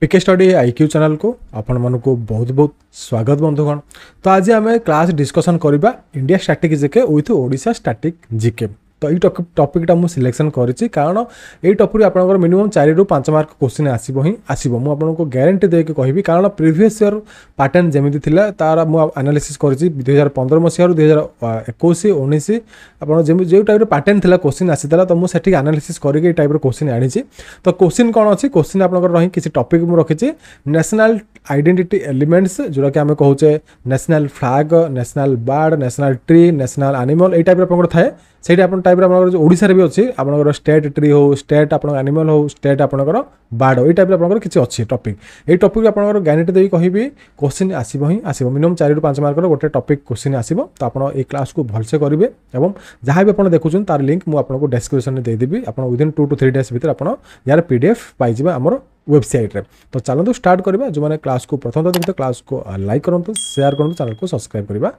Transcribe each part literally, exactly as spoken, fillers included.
पीके study IQ channel को आपण मन को बहुत बहुत स्वागत बंधुगण। तो आज आम क्लास डिस्कसन करवा India static GK with Odisha static GK. तो ये टॉपिकटा मुझे सिलेक्शन करी कारण ये टॉपिक आप मिनिमम चार रू पांच मार्क क्वेश्चन आसो ही आसो। मुझे आपको ग्यारंटी देके कहि कारण प्रिवियस इयर पैटर्न जमी था तार मुझे एनालिसिस कर दुई हजार पंद्रह मसीह दुई हजार एकोश उन्नीस जो टाइप पैटर्न था क्वेश्चन आसी था तो मुझे एनालिसिस करके टाइप क्वेश्चन आनी। तो क्वेश्चन कौन अच्छी क्वेश्चन आप किसी टॉपिक मुझे रखी नेशनल आइडेंटिटी एलिमेंट्स जोटा कि आम कहे national flag national bird national tree national animal ये टाइप आप थाए से टाइप जो ओडिशा भी अच्छी आप स्टेट ट्री हो स्टेट आप एनिमल हो स्टेट आप बर्ड हो ये टाइप आप किसी अच्छी टॉपिक ये टॉपिक आप गारंटी देवी कहि क्वेश्चन आसो ही आसो मिनिमम चार पांच मार्क गोटे टॉपिक क्वेश्चन आसो। तो आप क्लास को भलसे करेंगे और जहाँ भी आप देखुं तार लिंक मुझे डिस्क्रिप्शन में देदेवी आप within two two three days भर आप यार पीडीएफ पाइबा आमर वेबसाइट रे। तो चलो स्टार्ट करवा जो मैंने क्लास को प्रथम देखते क्लास को लाइक करूँ शेयर करूँ चैनल को सब्सक्राइब करवा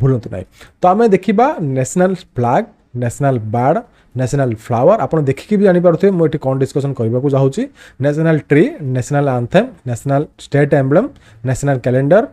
भूलु ना। तो आम देखा national flag national bird national flower आप देखिकी भी जानीपुए मुझे कौन डिस्कसन करवाक चाहूँगी national tree national anthem national state emblem national calendar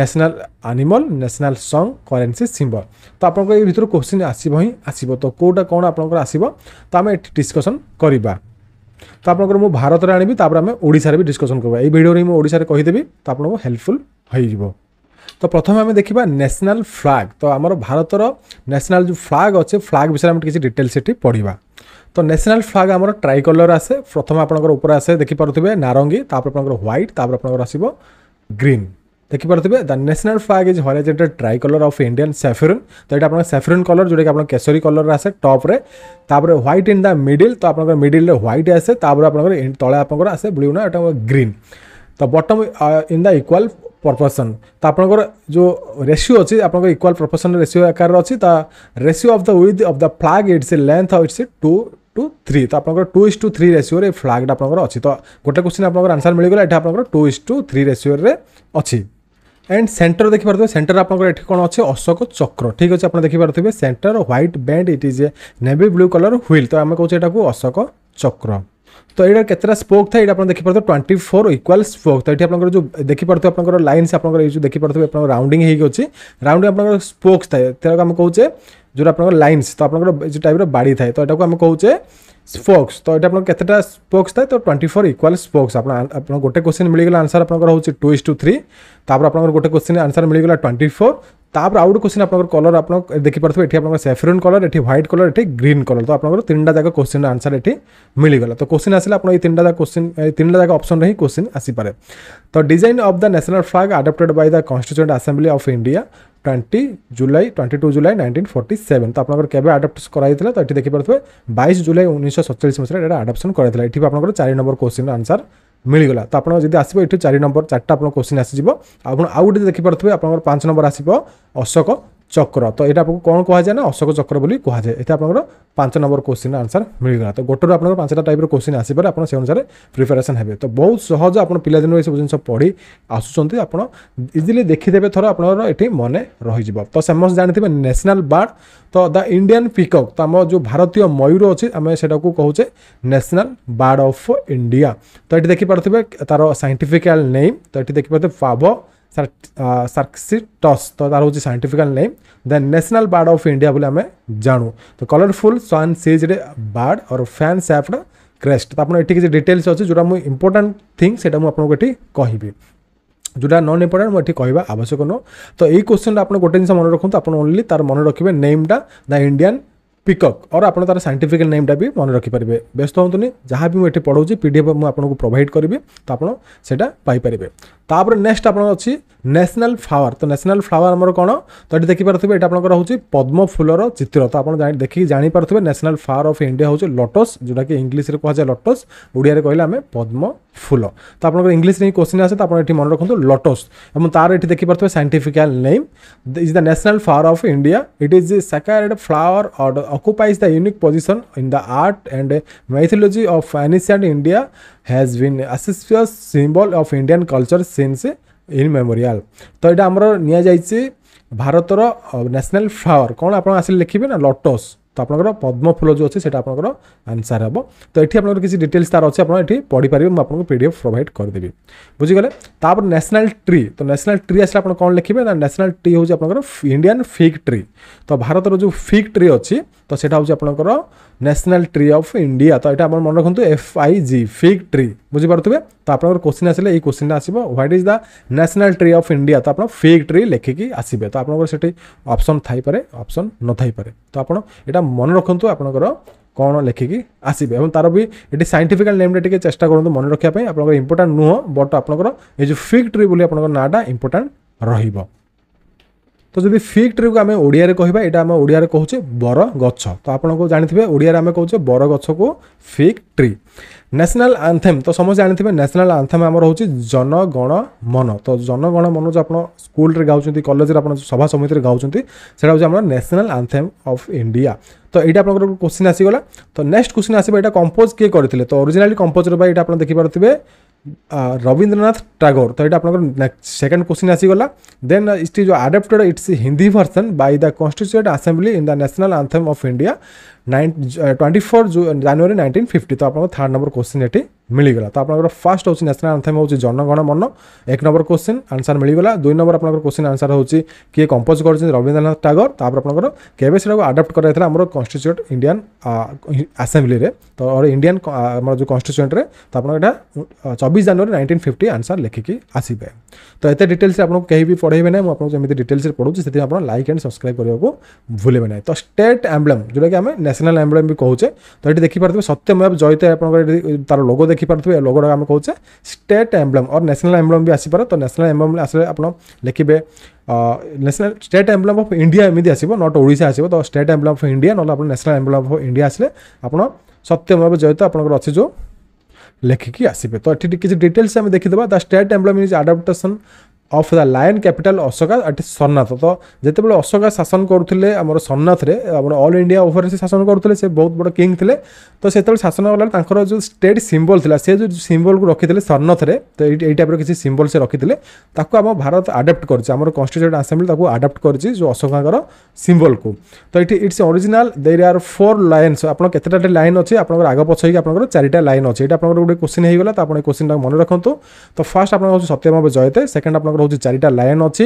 national animal national song currency symbol. तो आप भर क्वेश्चन आसो ही आसो तो कौटा कौन आप आसो तो आम डिस्कसन करवा। तो आप भारत में आनी आम ओडिशा भी डिस्कसन करवा ये भिडियो में ओडिशा रे कहीदेवी तो आपको हेल्पफुल हो। तो प्रथम आम देखा नेशनल फ्लैग। तो आम भारत नेशनल जो फ्लैग अच्छे फ्लैग विषय में किसी डिटेल से पढ़ा। तो नेशनल फ्लैग आम ट्राई कलर आसे प्रथम आपर आसे देखिपे नारंगी तापर आप व्हाइट तापर आप आसो ग्रीन देखिपे। The national flag is horizontal tricolour of Indian saffron. तो ये सैफरन कलर जोटा कि केसरी कलर आसे टॉप रे तापर व्हाइट इन द मिडिल। तो आप मिडिल व्हाइट आसे तापर आप तले आप आसे ब्लू ना ग्रीन। तो bottom in the equal proportion. तो आपंकर जो रेशियो अच्छी आप इक्वाल प्रपोर्शन रेशियो आकार अच्छी ratio of the width of the flag it's a length it's a two two three. तो आपंकर two is two three ratio रे फ्लैग आपंकर अच्छी। तो गोटे क्वेश्चन आपंकर आंसर मिल गला एटा आपंकर two is two three ratio रे अच्छी। एंड सेंटर देखि पारथबे सेंटर आपंकर एठी कोन अछि अशोक चक्र ठीक अछि आपन देखि पारथबे centre white band it is a navy blue colour wheel. तो हम कहू एटा को अशोक चक्र। तो यहाँ केतरा स्पोक था ये आप देखिपे ट्वेंटी फोर इक्वाल स्पोक। तो ये आप जो देखिपे आप लाइन से आप देखिपे आप राउंडिंग होगी राउंडिंग आप स्पोक्स था आम कहे जो आप लाइन्स। तो आप जो टाइप बाड़ी थाए तो यहाँ को आम कहे स्पोक्स। तो ये आप केतटा स्पोक्स था तो ट्वेंटी फोर इक्वाल स्पोक्स आप गोटे क्वेश्चन मिलगला आंसर आप टू इज टू थ्री तापर आप गोटे क्वेश्चन आंसर मिलगला ट्वेंटी फोर तापर आउट क्वेश्चन आप कलर आप देखिपे ये सैफरन कलर ये व्हाइट कलर ये ग्रीन कलर। तो आप तीन जाक क्वेश्चन आंसर ये मिलगला। तो क्वेश्चन आसा आप तीन जाक क्वेश्चन तीन जाक ऑप्शन ही क्वेश्चन आसपे। तो design of the national flag adopted by the constituent assembly of India twenty July twenty two July nineteen forty seven. तो आप केवे आडप्ट कराई तो ये देखिपे बाईस जुलाई उन्नीस सैंतालीस मसीह आडप्शन कराई ये आप चार नंबर क्वेश्चन आंसर मिलगला। तो आपड़ जब आसो ये चार नंबर चार्टा आप क्वेश्चन आसो आउ गए देखिपे आप पाँच नंबर आसो अशोक चक्र। तो ये आपको कौन कहुए ना अशोक चक्र बोली कहुए ये आप पाँच नंबर क्वेश्चन आंसर मिलगला। तो गोटे आप पांचटा टाइप क्वेश्चन आसपर आप अनुसार प्रिपेरेसन हे। तो बहुत सहज आप पिला दिन सब जिन पढ़ी आसुँच आप इजिली देखिदेवे थर आप मन रही। तो समस्त जानते नेशनल बर्ड तो द इंडियन पीकॉक। तो आम जो भारतीय मयूर अच्छे आम से कहे नेशनल बर्ड ऑफ इंडिया। तो ये देखिपे तार साइंटिफिकल नेम तो ये देखिपे पाव सार्क्सिटस। तो तार हूँ scientifical name the national bird of India बोले आम जानू। तो कलरफुल सन सीज्ड बर्ड और फैन शेप्ड क्रेस्ट। तो आप किसी डिटेल्स अच्छे जोटा मुझे इंपोर्टाट थिंग से आपको ये कहि जोटा नन इंपोर्टाट मुझे कहवा आवश्यक नो। तो ये क्वेश्चन आप गोटे जिन मन रखुद आप ओनली तार मन रखिए नेमटा द इंडियन पिकॉक और आप तार साइंटिफिकल नेमटा भी मन रखिपारे। व्यस्त होतुनि जहाँ भी मुझे पढ़ाऊँ पीडीएफ मुझको प्रोवाइड करी तो आपटा पाइपर। तापर नेक्स्ट आप अच्छी नेशनल फ्लावर। तो नेशनल फ्लावर आमर कौन तो ये देखिपे ये आपको हूँ पद्म फूलर चित्र। तो आप देखिए जापर नेशनल फ्लावर ऑफ इंडिया हूँ लोटस जोटा कि इंग्लीश में कहुए लोटस ओडिया कहले आम पद्म फूल। तो आप इंग्लीश में क्वेश्चन आसे तो आप मन रखुद लोटस और तार ये देखिपे scientifical name is the national flower of India it is a sacred flower और occupies the unique position in the art and mythology of ancient India has been a serious symbol of Indian culture since immemorial। तो ये आमर नि भारतर national flower कौन आप आस लिखे ना lotus तो आपनकर पद्मफूल जो अच्छे से आंसर हे। तो ये आप किसी डिटेल्स तार अच्छे आपठी पढ़ी पारे, मुझे आपको पीडीएफ प्रोवाइड करदेवि बुझीगले। तापर नेशनल ट्री, तो नेशनल ट्री आस कौन लिखे ना नेशनल ट्री हूँ आप इंडियन फिग ट्री। तो भारत जो फिग ट्री अच्छी तो सेटा हूँ आपनकर नेशनल ट्री ऑफ इंडिया। तो ये मन रखुद F I G fig tree बुझीपे। तो आपनकर क्वेश्चन आसे ये क्वेश्चन आसो what is the national tree of India. तो आप फिग ट्री लिखिकी आसबे। तो आपनकर सेठी ऑप्शन थाईपे ऑप्शन न थाईपे। तो आप यहाँ मन रखुद आपनकर कौन लिखिकी आसबे और तार भी ये सैंटिफिकाल नेम चेस्टा करूँ मन रखापी। आप इंपोर्टां नुह बट आपनकर ये जो फिग ट्री बोली आप नाटा इंपोर्टां रहिबो। तो जब फिग ट्री को आम ओडिया कहवा ये आम ओडिया कहे बर गछ। तो आपको जानते हैं ओडिया आम कहे बर गछ को फिग ट्री। नेशनल आंथेम, तो समझ जानते हैं नेशनल आंथेम आम रोचे जन गण मन। तो जन गण मन जो आप स्कूल गाँव कॉलेज सभा समिति गाँव से नेशनल आंथेम ऑफ इंडिया। तो ये आप क्वेश्चन आसीगला। तो नेक्स्ट क्वेश्चन आसो ये कंपोज किए करते। तो ओरिजिनल कंपोजर भाई आप देखिपे रवींद्रनाथ टैगोर। तो ये आपको सेकंड क्वेश्चन आसीगला। Then it is adopted its Hindi version by the constituent assembly in the national anthem of India twenty four January nineteen fifty. तो आपको थर्ड नंबर क्वेश्चन ये मिलगला। तो आप फर्स्ट हूँ नेशनल आंथम हूँ जनगण मन, एक नंबर क्वेश्चन आंसर मिलगला। दुई नंबर आप क्वेश्चन आंसर हूँ किए कंपोज कर रवींद्रनाथ टैगोर। तापर आपको अडॉप्ट कराइए आम कॉन्स्टिट्यूएंट इंडियन असेंबली रे। तो और इंडियन आम जो कॉन्स्टिट्यूएंट रे। तो आप चौबीस जनवरी नाइंटीन फिफ्टी आंसर लिखिकी आसबे। तो ये डिटेल्स आपको कहीं भी पढ़ेबे ना, मुझे जमी डिटेल्स पढ़ूँ से आप लाइक एंड सब्सक्राइब करने को भूलेबे ना। तो स्टेट एम्ब्लेम जोटा कि आम नेशनल एम्ब्लेम भी कहे। तो ये देखिपे सत्यमेव जयते आप तार लोगो देखिपे। लोगोटा आम कहे स्टेट एम्ब्लेम और नेशनल एम्ब्लेम भी आसपे। तो नेशनल एम्ब्लेम आसे आप लिखे national state emblem of India एमती आसो नट ओडिशा आसो। तो स्टेट एम्ब्लेम ऑफ इंडिया ना नेशनल एम्ब्लेम ऑफ इंडिया आसे आप सत्यमेव जयते आप अच्छे जो लिखिकी आसबे। तो ये किसी डिटेल्स आम देखीदा। The state emblem is adaptation of the lion capital Ashoka at Somnath. तो जितेबाला अशोका शासन करुले आम सोमनाथ में आम ऑल इंडिया ओवर से शासन करुले, से बहुत बड़ किंग थे। तो से शासन वाला जो स्टेट सिंबल था से जो सिंबल को रखी सोमनाथ में। तो ये टाइप किसी सिंबल से रखी थे आम भारत अडॉप्ट कर कॉन्स्टिट्यूएंट असेंबली अडॉप्ट कर जो अशोका सिंबल को। तो ये it's original there are four lions. आप कतटा लाइन अच्छे आप आग पछ हो आप चारिटा लाइन अच्छे। ये आप गोटे क्वेश्चन होगा। तो आप क्वेश्चन मन रखुद। तो फर्स्ट आप सत्यमेव जयते, सेकंड आप हूँ चारिटा लाइन अच्छी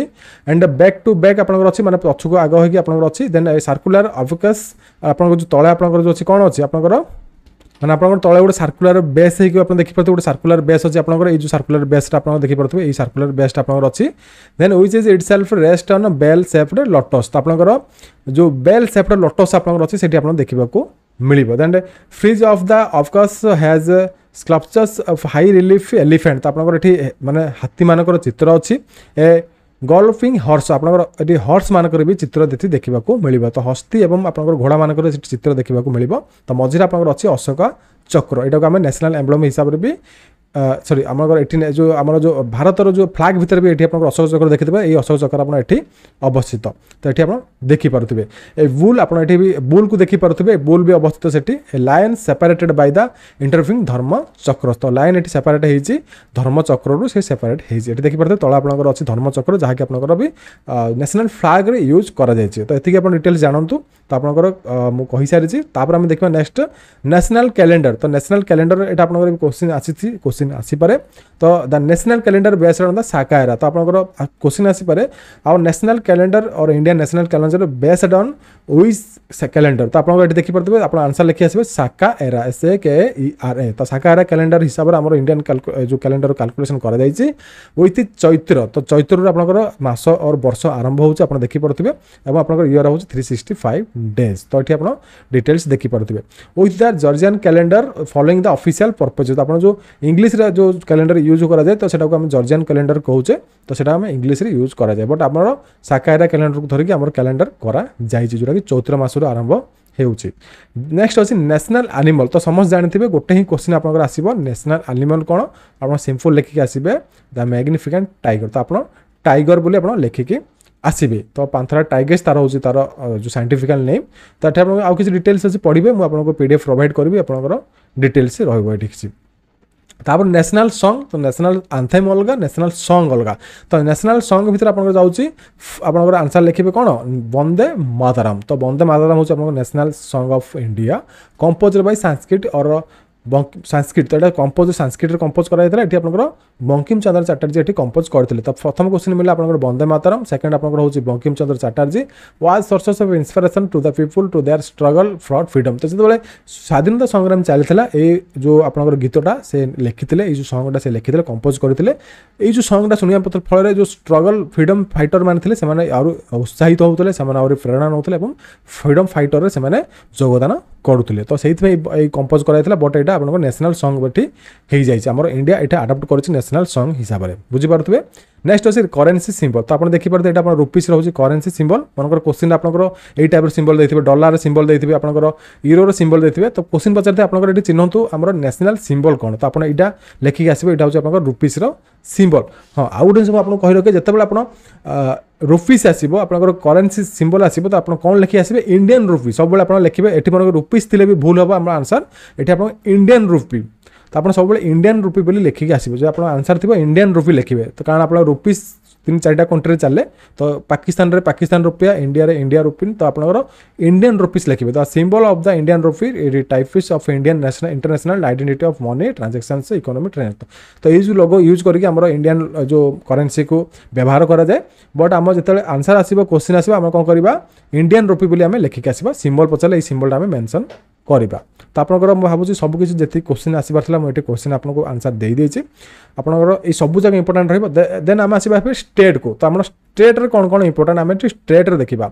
एंड बैक टू बैक आप माने पछुक आग हो अच्छी। देन सर्कुलर अवकाश आप तले आप कौन अच्छी आप मैंने आप तले गोटे सर्कुलर बेस होगी देखिपे। गोटे सर्कुलर बेस अच्छे आपंकर जो सर्कुलर बेस्ट आप देखिपे। ये सर्कुलर बेस्ट आप अच्छी। Then which is itself rest on bell shaped lotus. तो आप जो बेल शेप्ड लोटस आप अच्छी से देखा मिलिबो। Then frieze of the abacus has sculptures of high relief elephant. तो आपनकर एठी माने हाथी मानकर चित्र अछि। ए गॉल्फिंग हॉर्स आपनकर एठी हॉर्स मानकर भी चित्र देखि देखिबा को मिलिबो। तो हस्ती एवं आपनकर घोड़ा मानकर चित्र देखिबा को मिलिबो। तो मझिरा आपनकर अछि अशोका चक्र। एटा को हम नेशनल एम्ब्लेम हिसाब रे भी सॉरी आमर ये जो आम जो भारत जो फ्लैग भितर भी ये अशोक चक्र देखिए। ये अशोक चक्र आप अवस्थित। तो ये आप देखिपे। ए बुल आप बुल को देखिपे। बुल भी अवस्थित सेठी। Lion separated by the intervening धर्म चक्र। तो लायन ये सेपरेट होती धर्म चक्रु से सेपरेट होती देखिपे। तला आप अच्छी धर्म चक्र जहाँकि आपंकर भी नेशनल फ्लैग रे यूज कर। तो ये आप डिटेल्स जानतु। तो आपंकर मुझे सारी आम देखा नेक्स्ट नेशनल कैलेंडर। तो नेशनल कैलेंडर ये आप क्वेश्चन आसी क्वेश्चन आसीपे। तो the national calendar based on the Saka era. तो आपंकर क्वेश्चन आसीपे और नेशनल कैलेंडर और Indian national calendar based on which calendar. तो आप देखिपे आप आंसर लिखी आसबे साकाएरा एस ए के ई आर ए। तो साकाएरा कैलेंडर हिसाब से आम इंडियन जो कैलेंडर कैलकुलेशन कर विथ चैत्र। तो चैत्र आपंकर मास और वर्ष आरंभ हो देखिपे और आपंकर ईयर हूँ थ्री सिक्सटी फाइव डेज। तो ये आप डिटेल्स देखिपे। With the Georgian calendar following the official purpose. तो आप जो इंग्लिश जो कैलेंडर यूज कराए तो सेटा को हम जॉर्जियन कैलेंडर कहे। तो सेटा हम इंग्लिश रे यूज कराए बट आम साकाएरा कैलेंडर को धरिक आम कैलेंडर कराई जोटा कि चौत्र मासर आरंभ हो। नेक्स्ट अच्छे नेशनल एनिमल। तो समस्त जानते हैं गोटे ही क्वेश्चन आप आसो नेशनल एनिमल कौन। आप सिंपल लिखिकी आसबे द मैग्निफिकेंट टाइगर। तो आप टाइगर बोली आप लिखिकी आसबे। तो पांथरा टाइगर्स तार हूँ तार जो साइंटिफिकल नेम। तो ये आप किसी डिटेल्स अच्छे पढ़े मुझे आपको पीडीएफ प्रोवाइड करी आप डिटेल्स रही। तापर नेशनल सॉन्ग तो नेशनल आंथेम अलग नेशनल सॉन्ग अलग तो नेशनल सॉन्ग भीतर आपन जाउची आपन आंसर लिखिबे कोन वंदे मातरम तो वंदे मातरम होछ आपन national song of India composed by Sanskrit और संस्कृत तो ये कंपोज संस्कृत कंपोज कर बंकिम चंद्र चटर्जी ये कंपोज करते तो प्रथम क्वेश्चन मिले आप वंदे मातरम सेकंड आप Bankim Chandra Chatterjee was sources of inspiration to the people to their struggle for freedom तो जो स्वाधीनता संग्राम चलता ये जो आप गीतटा से लिखिते ये सॉन्गटा से लिखिते कंपोज करते ये जो सॉन्गटा सुनिया फल जो स्ट्रगल फ्रीडम फाइटर मैंने से उत्साहित होते से प्रेरणा नौते और फ्रीडम फाइटर से योगदान करुले तो से कंपोज कराइला बट यहाँ आपको नेशनल सॉन्ग बठी हो जाए आमर इंडिया ये आडाप्ट कर नेशनल सॉन्ग हिसाब से बुझीपे। नेक्स्ट अच्छे करेन्सी सिंबल तो आप देखिए यहाँ रुपीस रोज करेन्सी सिंबल मनकर क्वेश्चन आपको यही टाइप सिंबल देते डॉलर सिंबल देते आपंकर यूरो सिंबल देते तो क्वेश्चन पचारते आपंकर ये चिन्हतु आमर नेशनल सिंबल कौन तो आप यहाँ लिखिक आसो यहाँ हूँ आप रुपीस सिंबल हाँ आउ गए सब आपको कही रखे जितेबाला आप रुपीस आसो आपंकर करेन्सी सिंबल आसो तो आप कौन लिखी आसबे इंडियन रुपी सब आप लिखे ये मन रुपीस थे भी भूल हम आम आंसर ये आप इंडियन रुपी तो आप सब इंडियन रुपी बोली लिखिक आसो जो आप आंसर थी इंडियन रुपी लिखे तो कारण आप रुपीस तीन चार कंट्री चले तो पाकिस्तान रे पाकिस्तान रुपया इंडिया रे इंडिया रुपी तो आप इंडियन रुपीस लिखे तो symbol of the Indian rupee types of Indian national international identity of money transactions economic trend तो ये जो लोगो यूज करके हमरो इंडियन जो करेन्सी को व्यवहार करा जाए बट आम जो आंसर आसो क्वेश्चन आसो आम कौन करवा इंडियन रुपी बोली आम लिखिक आसो सिंबल पचारे सिंबलटा आम मेंशन करवा तो आपंकर भावुँ सबकिछ जी क्वेश्चन आसपारा मुझे क्वेश्चन आपको आंसर दे देदेसी आपंकर सब जगह इंपोर्टाट रहा देन आम आसवा स्टेट को तो आम स्टेट रे कौन कौन इंपोर्टाट आम स्टेट रे देखा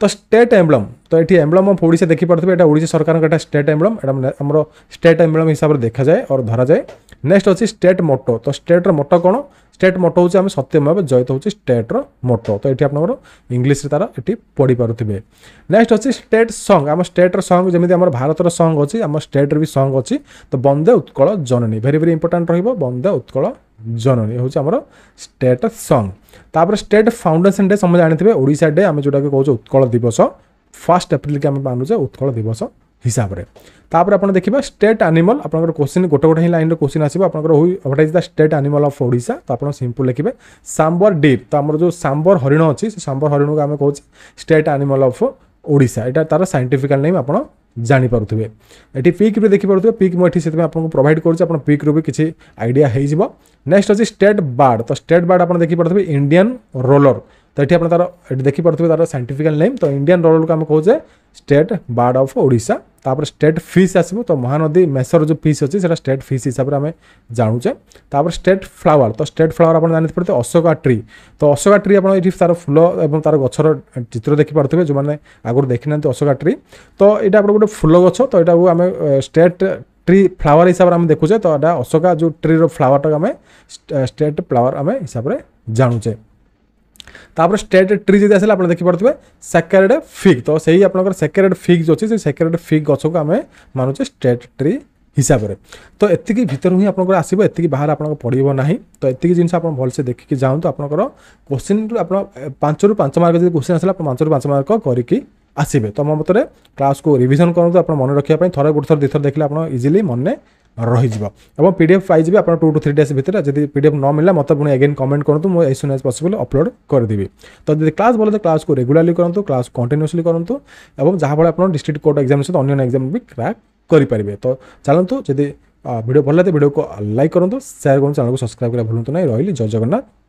तो स्टेट एम्ब्लम तो ये एम्ब्लम ऑफ ओडिशा देखी पारे ये ओडिशा सरकार स्टेट एम्ब्लम आम स्टेट एम्ब्लम हिसाब से देखा जाए और धरा जाए। नेक्स्ट अच्छे स्टेट मोटो तो स्टेट मोटो कौन स्टेट मोटो हूँ आम सत्यम भाव जयित हूँ स्टेट मोटो तो ये आप इंग्लीश तार ये पढ़ी पारे। नेक्स्ट अच्छे स्टेट सॉन्ग आम स्टेट सॉन्ग जमी आम भारत सॉन्ग अच्छी आम स्टेट भी सॉन्ग अच्छी तो Vande Utkal Janani very very important Vande Utkal Janani हूँ आम स्टेट सॉन्ग तापर स्टेट फाउंडेशन डे समझ जानी ओडिशा डे आम जोटा कौन उत्कल दिवस फर्स्ट एप्रिल के आम मानुचे उत्कल दिवस हिसाब से तापर आप देखिए स्टेट एनिमल आपंकर क्वेश्चन गोटे गोटे लाइन रे क्वेश्चन आसो आपंकर the state animal of Odisha तो आप सिंपल लिखे सांबर डीप तो आम जो सांबर हरिण अच्छी सांबर हरिण को आम कौन स्टेट एनिमल ऑफ ओडिशा यहाँ तार साइंटिफिकल नेम आप जापे ये पिक भी देखिपे पिक मुझे से आपको प्रोवाइड कर पिक रू भी किसी आइडिया हो। नेक्स्ट अच्छे स्टेट बर्ड तो स्टेट बर्ड आप देखिपे इंडियन रोलर तो ये तार देखिपे तार साइंटिफिकल नेम तो इंडियन रोलर को आम कहे स्टेट बर्ड ऑफ ओडिशा तापर स्टेट फिश आसो तो महानदी मेसर जो फिश अच्छी से स्टेट फिश हिसाब से आम जानुचे तापर स्टेट फ्लावर तो स्टेट फ्लावर आप जानी पड़ते अशोका ट्री तो अशोका ट्री आप तार फूल और तार गचर चित्र देखिपे जो मैंने आगुरी देखी ना अशोका ट्री तो ये आप गोटे फूल गच तो यू आम स्टेट ट्री फ्लावर हिसाब से देखुचे तो यहाँ अशोका जो ट्री फ्लावर आम स्टेट फ्लावर आम हिसाब से जानुचे तापर स्टेट ट्री जी आसे आप देखिपे सेक्रेड फिग तो से ही आपंकर सेक्रेड फिग जो अच्छे से सेक्रेड फिग गछ को आम मानुचे स्टेट ट्री हिसाब से तो एतिकी भीतर ही आपंकर आसो एतिकी बाहर आपको पड़ो ना तो एतिकी जिनस आप भलसे देखिकी जाऊँ आपंकर क्वेश्चन आप पांच रु पांच मार्क जो क्वेश्चन आसा पांच रु पांच मार्क करके आसबे तो मो मत क्लास को रिविजन करूँ आप मन रखापी थर गोटे थर दुथर देखिए आप इजिली मन रहीजिबो एवं पीडीएफ पाइजिबे आप टू टू थ्री डेज भितर जदि पीडीएफ न मिला मत पुणी अगेन कमेंट करूँ मुझे as soon as possible upload करदेवि तो जब क्लास बोले तो क्लास को रेगुलरली करूँ क्लास कंटिन्यूअसली करूँ और जहाँफल आप डिस्ट्रिक्ट कोर्ट एग्जाम सहित अन्य एग्जाम भी क्रैक करेंगे तो चलतु जब वीडियो भल लगे वीडियो को लाइक करूँ शेयर करूँ चैनल को सब्सक्राइब करने भूलु नहीं रही। जय जगन्नाथ।